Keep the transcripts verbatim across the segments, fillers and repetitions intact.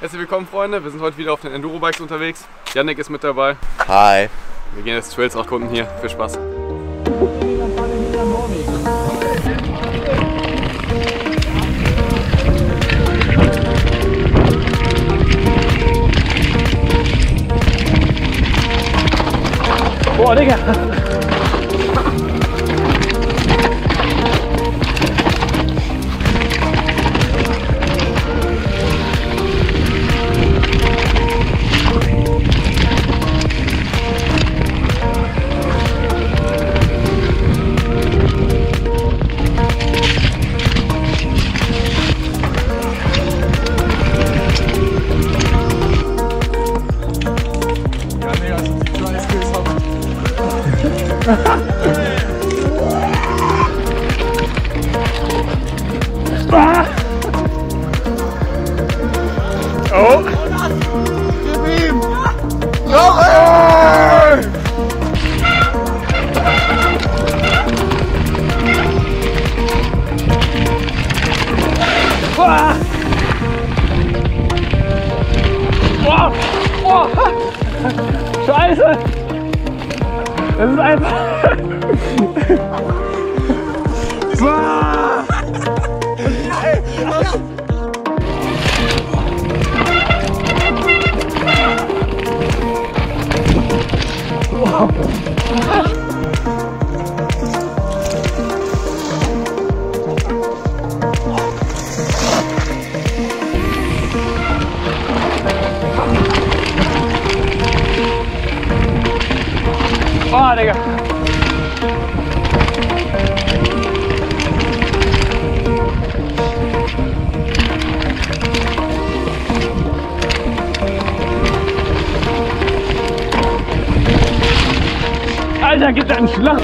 Herzlich willkommen, Freunde. Wir sind heute wieder auf den Enduro-Bikes unterwegs. Jannik ist mit dabei. Hi. Wir gehen jetzt Trails erkunden hier. Viel Spaß. Boah, Digga! Oh! Gib ihm! Noch! Wow! Wow! Scheiße! Das ist einfach... Wow! Wow. Oh, Digga. Alter, gibt da einen Schlag!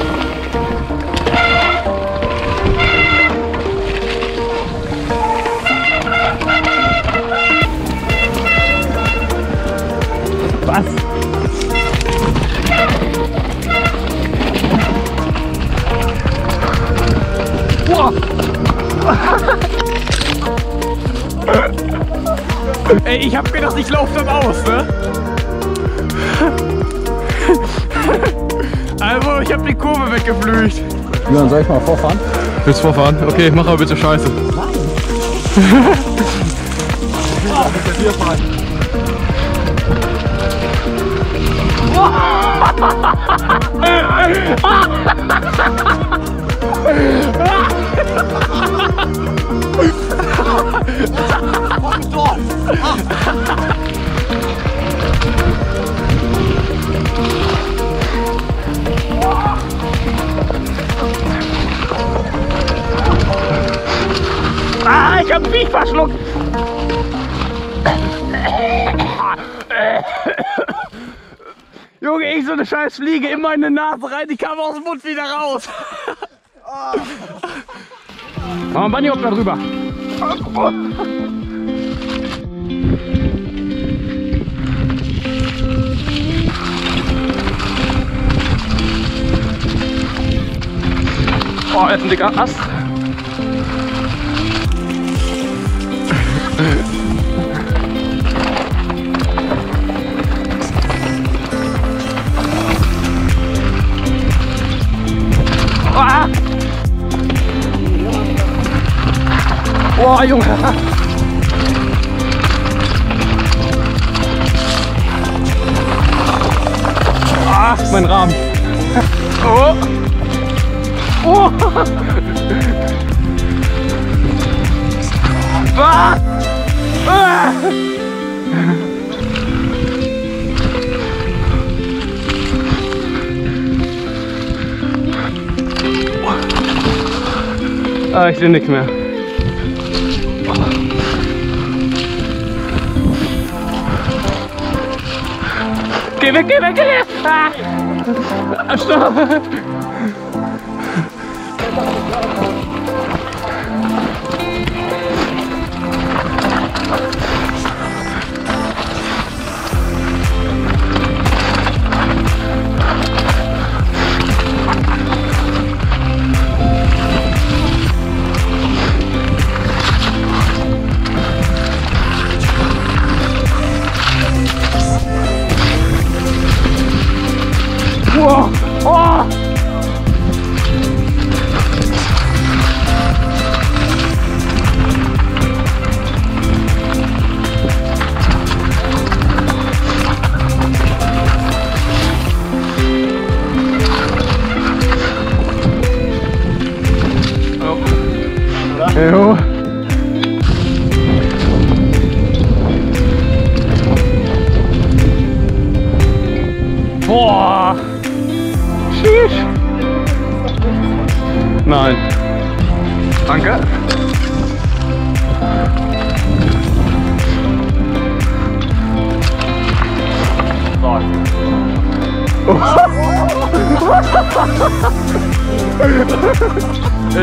Was? Boah! Ey, ich hab gedacht, ich laufe dann aus, ne? Also, ich hab die Kurve weggeflügt. Julian, soll ich mal vorfahren? Willst du vorfahren? Okay, mach aber bitte Scheiße. Nein! Ich will auch mit dir fahren. Ah, ich hab mich verschluckt! Junge, ich so eine scheiß Fliege immer in die Nase rein, die kam aus dem Mund wieder raus! Mach mal Bunny-Hop da drüber! Oh, jetzt ein dicker Ast! Ah! Oh, Junge! Ah, mein Rahmen! Oh! Oh! Ah! Ah! Ah, ich sehe nichts mehr. Geh weg, geh weg, geh weg! Ah! Stopp! Whoa. Oh. Ew. Boah! Sheesh! Nein. Danke.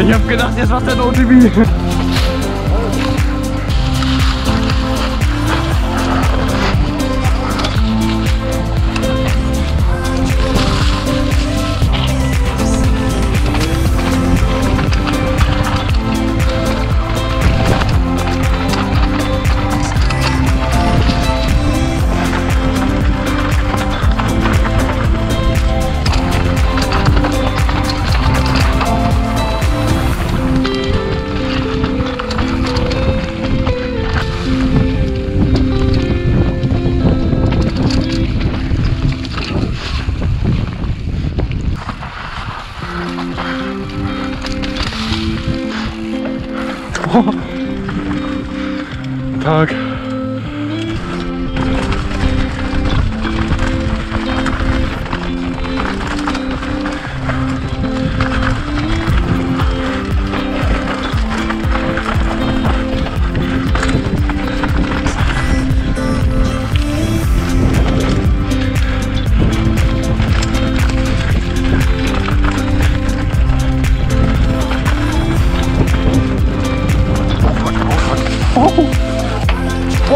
Ich hab gedacht, jetzt macht er ein O T B. Tag.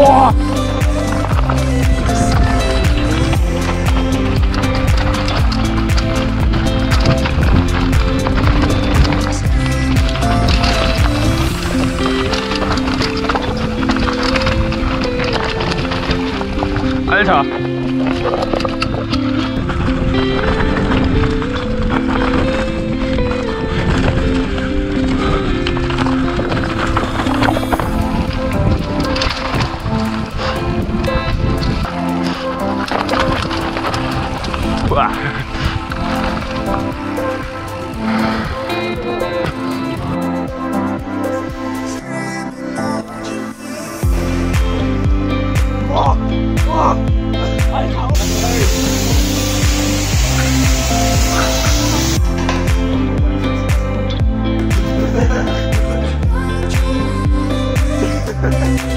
Boah! Alter! Thank you.